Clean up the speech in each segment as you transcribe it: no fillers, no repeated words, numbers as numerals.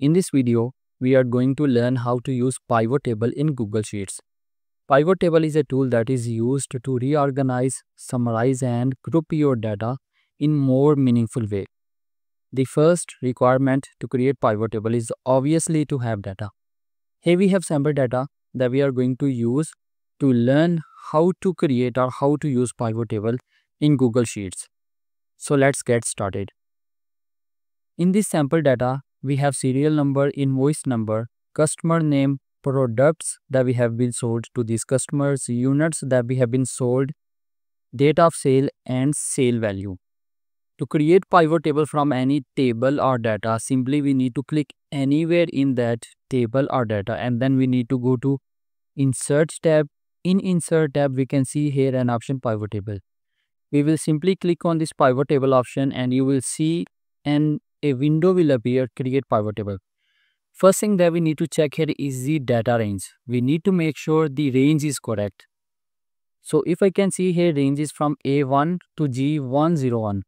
In this video, we are going to learn how to use Pivot Table in Google Sheets. Pivot Table is a tool that is used to reorganize, summarize and group your data in more meaningful way. The first requirement to create Pivot Table is obviously to have data. Here we have sample data that we are going to use to learn how to create or how to use Pivot Table in Google Sheets. So let's get started. In this sample data, we have serial number, invoice number, customer name, products that we have been sold to these customers, units that we have been sold, date of sale and sale value. To create pivot table from any table or data, simply we need to click anywhere in that table or data and then we need to go to Insert tab. In Insert tab, we can see here an option pivot table. We will simply click on this pivot table option and you will see a window will appear, create pivot table. First thing that we need to check here is the data range. We need to make sure the range is correct. So if I can see here, range is from A1 to G101.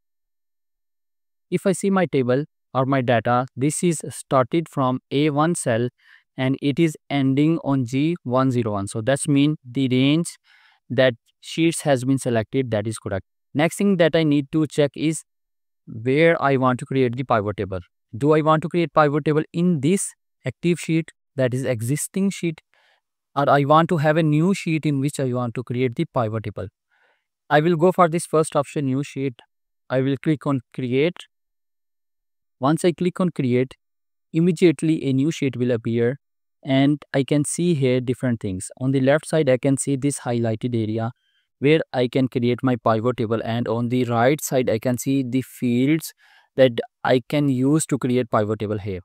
If I see my table or my data, this is started from A1 cell and it is ending on G101. So that means the range that Sheets has been selected, that is correct. Next thing that I need to check is where I want to create the pivot table. Do I want to create pivot table in this active sheet, that is existing sheet, or I want to have a new sheet in which I want to create the pivot table? I will go for this first option, new sheet. I will click on create. Once I click on create, immediately a new sheet will appear and I can see here different things. On the left side, I can see this highlighted area where I can create my pivot table, and on the right side I can see the fields that I can use to create pivot table here.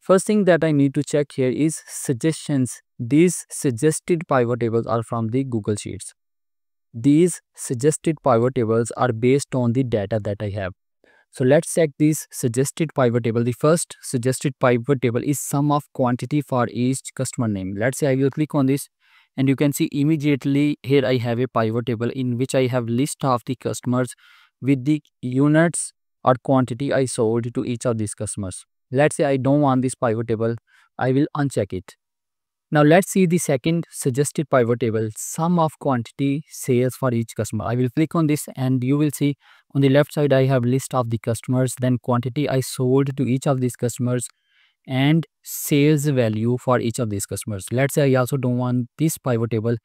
First thing that I need to check here is suggestions. These suggested pivot tables are from the Google Sheets. These suggested pivot tables are based on the data that I have. So let's check this suggested pivot table. The first suggested pivot table is sum of quantity for each customer name. Let's say I will click on this and you can see immediately here I have a pivot table in which I have list of the customers with the units or quantity I sold to each of these customers. Let's say I don't want this pivot table. I will uncheck it. Now let's see the second suggested pivot table, sum of quantity sales for each customer. I will click on this and you will see on the left side I have list of the customers, then quantity I sold to each of these customers and sales value for each of these customers. Let's say I also don't want this pivot table.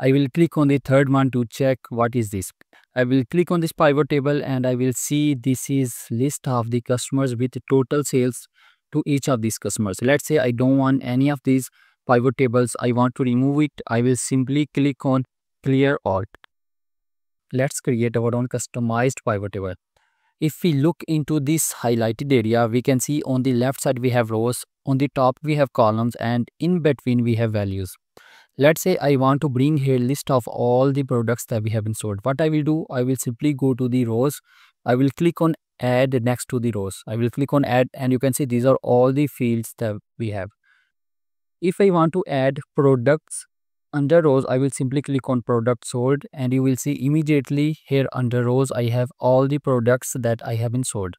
I will click on the third one to check what is this. I will click on this pivot table and I will see this is list of the customers with total sales to each of these customers. Let's say I don't want any of these pivot tables. I want to remove it. I will simply click on clear all. Let's create our own customized pivot table. If we look into this highlighted area, we can see on the left side we have rows, on the top we have columns and in between we have values. Let's say I want to bring here list of all the products that we have been sold. What I will do, I will simply go to the rows. I will click on add next to the rows. I will click on add and you can see these are all the fields that we have. If I want to add products under rows, I will simply click on product sold and you will see immediately here under rows I have all the products that I have been sold.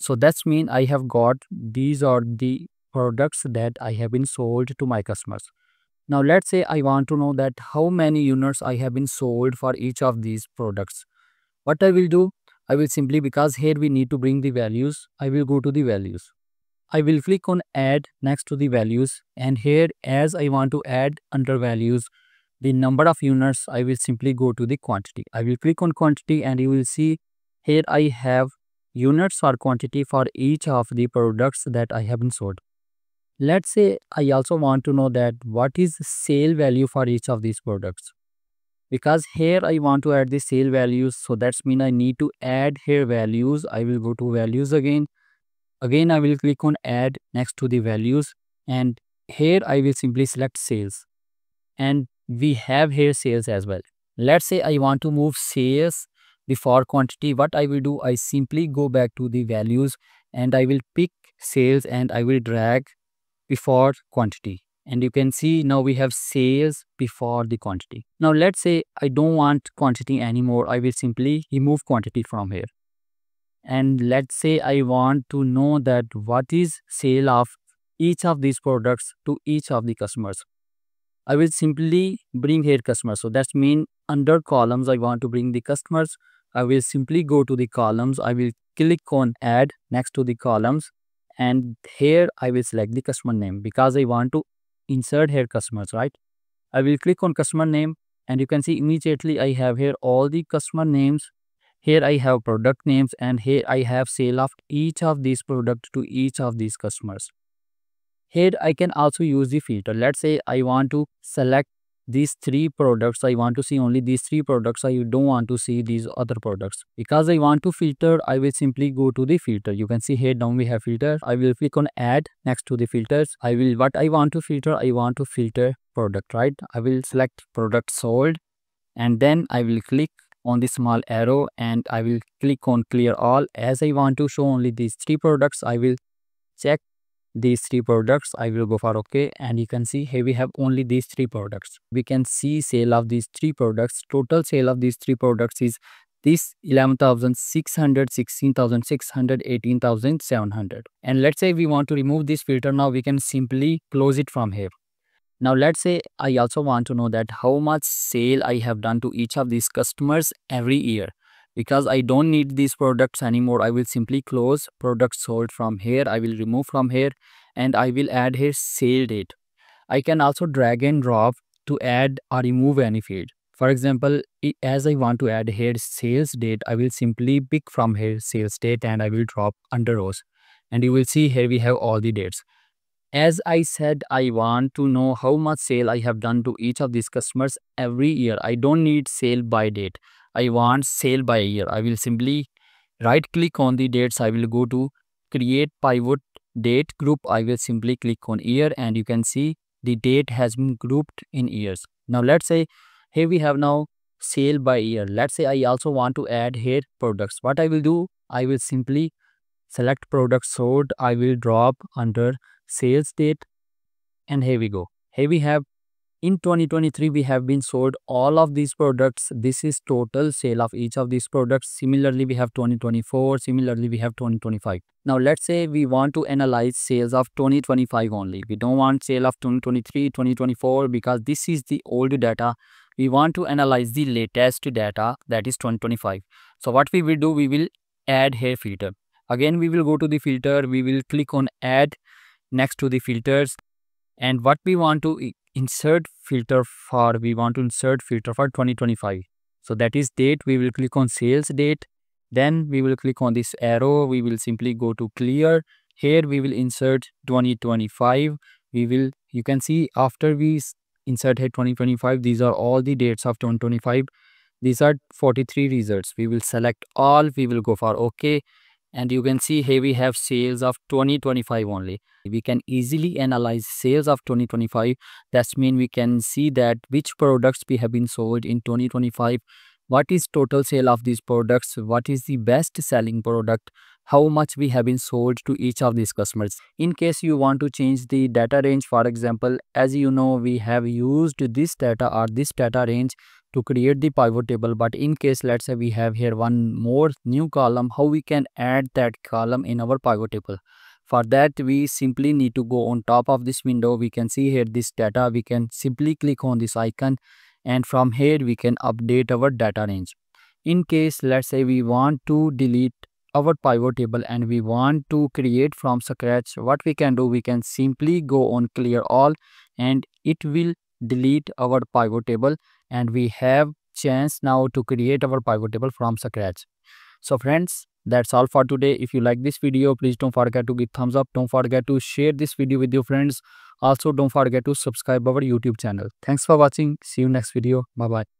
So that's mean I have got these are the products that I have been sold to my customers. Now let's say I want to know that how many units I have been sold for each of these products. What I will do, I will simply, because here we need to bring the values, I will go to the values. I will click on add next to the values and here as I want to add under values the number of units, I will simply go to the quantity. I will click on quantity and you will see here I have units or quantity for each of the products that I have been sold. Let's say I also want to know that what is sale value for each of these products, because here I want to add the sale values. So that's mean I need to add here values. I will go to values again. Again, I will click on add next to the values and here I will simply select sales and we have here sales as well. Let's say I want to move sales before quantity. What I will do, I simply go back to the values and I will pick sales and I will drag before quantity and you can see now we have sales before the quantity. Now let's say I don't want quantity anymore. I will simply remove quantity from here. And let's say I want to know that what is sale of each of these products to each of the customers. I will simply bring here customers. So that's mean under columns, I want to bring the customers. I will simply go to the columns. I will click on add next to the columns. And here I will select the customer name because I want to insert here customers, right? I will click on customer name and you can see immediately I have here all the customer names. Here I have product names and here I have sale of each of these products to each of these customers. Here I can also use the filter. Let's say I want to select these three products. I want to see only these three products. I don't want to see these other products. Because I want to filter, I will simply go to the filter. You can see here down we have filter. I will click on add next to the filters. I want to filter product, right? I will select product sold and then I will click on the small arrow and I will click on clear all. As I want to show only these three products, I will check these three products. I will go for OK and you can see here we have only these three products. We can see sale of these three products. Total sale of these three products is this 11,600, 16,600, 18,700. And let's say we want to remove this filter. Now we can simply close it from here. Now let's say I also want to know that how much sale I have done to each of these customers every year. Because I don't need these products anymore, I will simply close products sold from here. I will remove from here and I will add here sale date. I can also drag and drop to add or remove any field. For example, as I want to add here sales date, I will simply pick from here sales date and I will drop under rows. And you will see here we have all the dates. As I said, I want to know how much sale I have done to each of these customers every year. I don't need sale by date. I want sale by year. I will simply right click on the dates. I will go to create pivot date group. I will simply click on year and you can see the date has been grouped in years. Now let's say here we have now sale by year. Let's say I also want to add here products. What I will do, I will simply select products sold. I will drop under sales date and here we go. Here we have in 2023, we have been sold all of these products. This is total sale of each of these products. Similarly, we have 2024. Similarly, we have 2025. Now, let's say we want to analyze sales of 2025 only. We don't want sale of 2023, 2024 because this is the old data. We want to analyze the latest data, that is 2025. So, what we will do, we will add here filter. Again, we will go to the filter. We will click on add next to the filters. And what we want to insert filter for, we want to insert filter for 2025. So that is date. We will click on sales date. Then we will click on this arrow. We will simply go to clear. Here we will insert 2025. You can see after we insert here 2025, these are all the dates of 2025. These are 43 results. We will select all. We will go for OK. And you can see here we have sales of 2025 only. We can easily analyze sales of 2025. That means we can see that which products we have been sold in 2025. What is total sale of these products? What is the best selling product? How much we have been sold to each of these customers. In case you want to change the data range, for example, as you know, we have used this data or this data range to create the pivot table. But in case, let's say we have here one more new column, how we can add that column in our pivot table? For that, we simply need to go on top of this window. We can see here this data. We can simply click on this icon and from here we can update our data range. In case, let's say we want to delete our pivot table and we want to create from scratch, what we can do, we can simply go on clear all and it will delete our pivot table and we have chance now to create our pivot table from scratch. So friends, that's all for today. If you like this video, please don't forget to give thumbs up. Don't forget to share this video with your friends. Also, don't forget to subscribe our YouTube channel. Thanks for watching. See you next video. Bye bye.